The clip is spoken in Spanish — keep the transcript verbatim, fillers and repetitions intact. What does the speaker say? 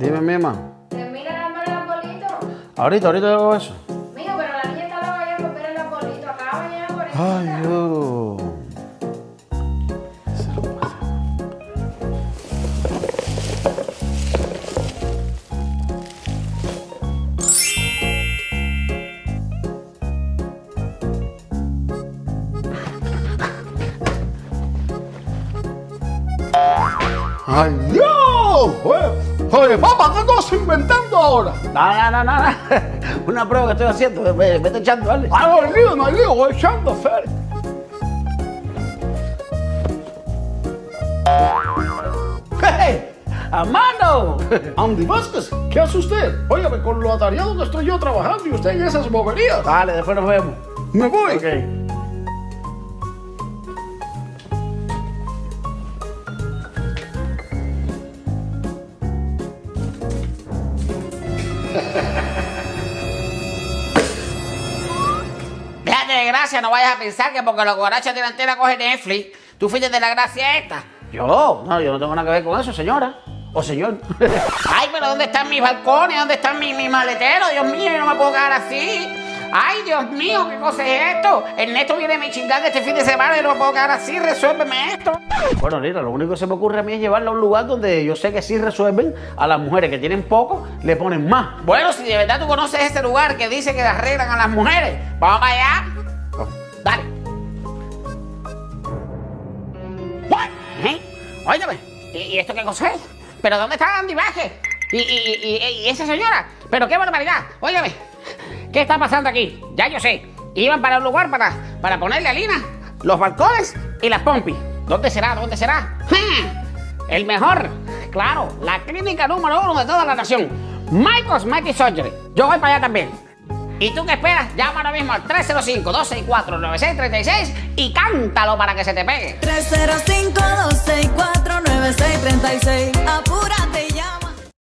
Dime, mi mamá. ¿Termina la mano el apolito? Ahorita, ahorita hago eso. Mira, pero la niña está loca ya por ver el apolito. Acaba de llegar por eso. Ay, Dios. Se lo pasa. ¡Ay, Dios! Oye, papá, ¿qué estás inventando ahora? No, no, no, no. Una prueba que estoy haciendo. Me, me está echando, ¿vale? Ah, no hay lío, no hay lío. Voy echando, Fer. ¡Hey! ¡A mano! Andy Vázquez, ¿qué hace usted? Óyeme, con lo atareado que estoy yo trabajando y usted en esas boberías. Vale, después nos vemos. ¿Me voy? Ok. Déjate de gracia, no vayas a pensar que porque los guarachas de la antena cogen Netflix, tú fuiste de la gracia esta. Yo, no, yo no tengo nada que ver con eso, señora. O señor. Ay, pero ¿dónde están mis balcones? ¿Dónde están mis, mis maleteros? Dios mío, yo no me puedo quedar así. Ay, Dios mío, ¿qué cosa es esto? Ernesto viene a mi chingada este fin de semana y no me puedo quedar así, resuélveme esto. Bueno, mira, lo único que se me ocurre a mí es llevarla a un lugar donde yo sé que sí resuelven a las mujeres que tienen poco, le ponen más. Bueno, si de verdad tú conoces ese lugar que dice que arreglan a las mujeres, vamos allá. Oh. Dale. ¿Eh? Óyeme, ¿y esto qué cosa es? ¿Pero dónde está Andy Vázquez? ¿Y, y, y, y esa señora? ¿Pero qué barbaridad? Óyeme. ¿Qué está pasando aquí? Ya yo sé. Iban para un lugar para, para ponerle a Lina los balcones y las pompis. ¿Dónde será? ¿Dónde será? ¡Ja! El mejor. Claro, la clínica número uno de toda la nación. My Cosmetic Surgery. Yo voy para allá también. ¿Y tú qué esperas? Llama ahora mismo al tres cero cinco, dos seis cuatro, nueve seis tres seis y cántalo para que se te pegue. tres cero cinco, dos seis cuatro, nueve seis tres seis.